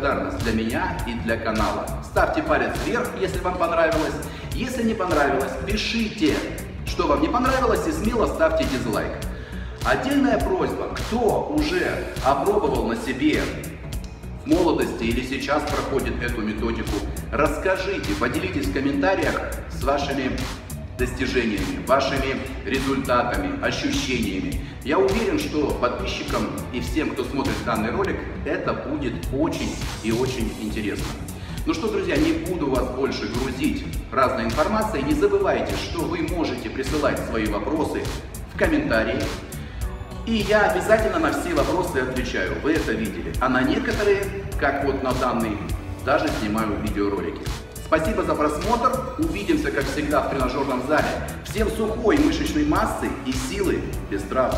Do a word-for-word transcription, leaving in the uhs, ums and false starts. благодарность для меня и для канала. Ставьте палец вверх, если вам понравилось. Если не понравилось, пишите, что вам не понравилось, и смело ставьте дизлайк. Отдельная просьба, кто уже опробовал на себе в молодости или сейчас проходит эту методику, расскажите, поделитесь в комментариях с вашими достижениями, вашими результатами, ощущениями. Я уверен, что подписчикам и всем, кто смотрит данный ролик, это будет очень и очень интересно. Ну что, друзья, не буду вас больше грузить разной информацией. Не забывайте, что вы можете присылать свои вопросы в комментарии. И я обязательно на все вопросы отвечаю, вы это видели. А на некоторые, как вот на данный, даже снимаю видеоролики. Спасибо за просмотр. Увидимся, как всегда, в тренажерном зале. Всем сухой мышечной массы и силы без травм.